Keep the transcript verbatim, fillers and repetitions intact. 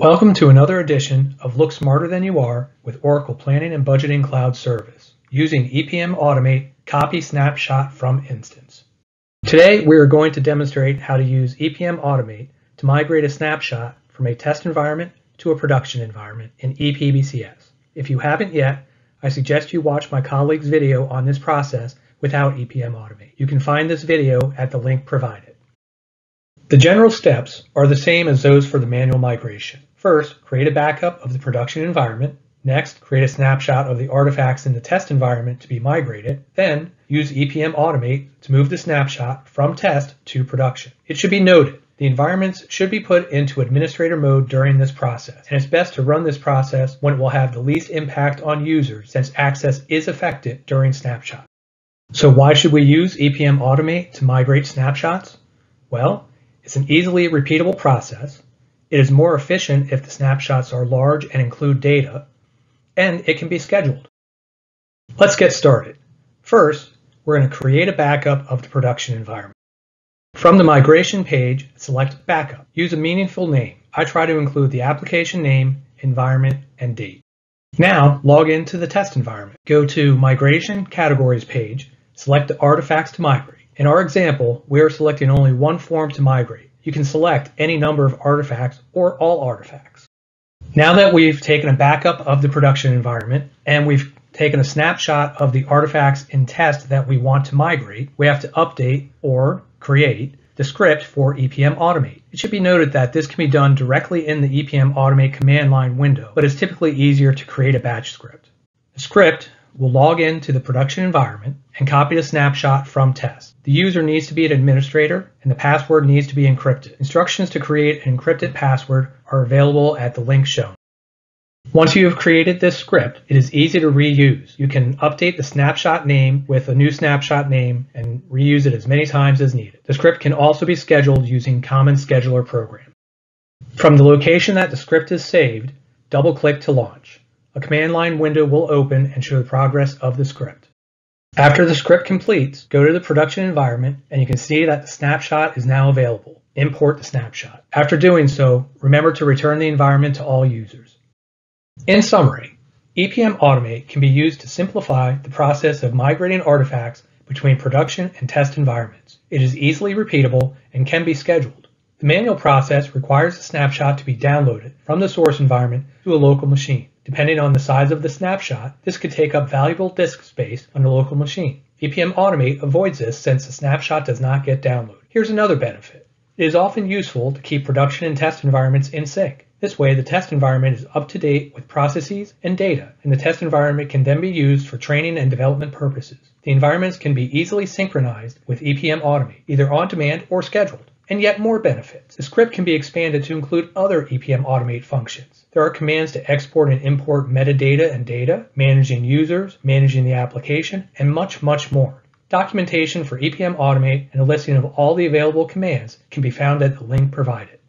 Welcome to another edition of Look Smarter Than You Are with Oracle Planning and Budgeting Cloud Service using E P M Automate Copy Snapshot from Instance. Today we are going to demonstrate how to use E P M Automate to migrate a snapshot from a test environment to a production environment in E P B C S. If you haven't yet, I suggest you watch my colleague's video on this process without E P M Automate. You can find this video at the link provided. The general steps are the same as those for the manual migration. First, create a backup of the production environment. Next, create a snapshot of the artifacts in the test environment to be migrated. Then, use E P M Automate to move the snapshot from test to production. It should be noted, the environments should be put into administrator mode during this process, and it's best to run this process when it will have the least impact on users since access is affected during snapshot. So why should we use E P M Automate to migrate snapshots? Well, it's an easily repeatable process. It is more efficient if the snapshots are large and include data, and it can be scheduled. Let's get started. First, we're going to create a backup of the production environment. From the migration page, select Backup. Use a meaningful name. I try to include the application name, environment, and date. Now, log into the test environment. Go to Migration Categories page, select the artifacts to migrate. In our example, we are selecting only one form to migrate. You can select any number of artifacts or all artifacts. Now that we've taken a backup of the production environment and we've taken a snapshot of the artifacts in test that we want to migrate, we have to update or create the script for E P M Automate. It should be noted that this can be done directly in the E P M Automate command line window, but it's typically easier to create a batch script. The script will log in to the production environment and copy the snapshot from test. The user needs to be an administrator and the password needs to be encrypted. Instructions to create an encrypted password are available at the link shown. Once you have created this script, it is easy to reuse. You can update the snapshot name with a new snapshot name and reuse it as many times as needed. The script can also be scheduled using Common Scheduler Program. From the location that the script is saved, double-click to launch. A command line window will open and show the progress of the script. After the script completes, go to the production environment and you can see that the snapshot is now available. Import the snapshot. After doing so, remember to return the environment to all users. In summary, E P M Automate can be used to simplify the process of migrating artifacts between production and test environments. It is easily repeatable and can be scheduled. The manual process requires the snapshot to be downloaded from the source environment to a local machine. Depending on the size of the snapshot, this could take up valuable disk space on a local machine. E P M Automate avoids this since the snapshot does not get downloaded. Here's another benefit. It is often useful to keep production and test environments in sync. This way, the test environment is up to date with processes and data, and the test environment can then be used for training and development purposes. The environments can be easily synchronized with E P M Automate, either on demand or scheduled. And yet more benefits. The script can be expanded to include other E P M Automate functions. There are commands to export and import metadata and data, managing users, managing the application, and much, much more. Documentation for E P M Automate and a listing of all the available commands can be found at the link provided.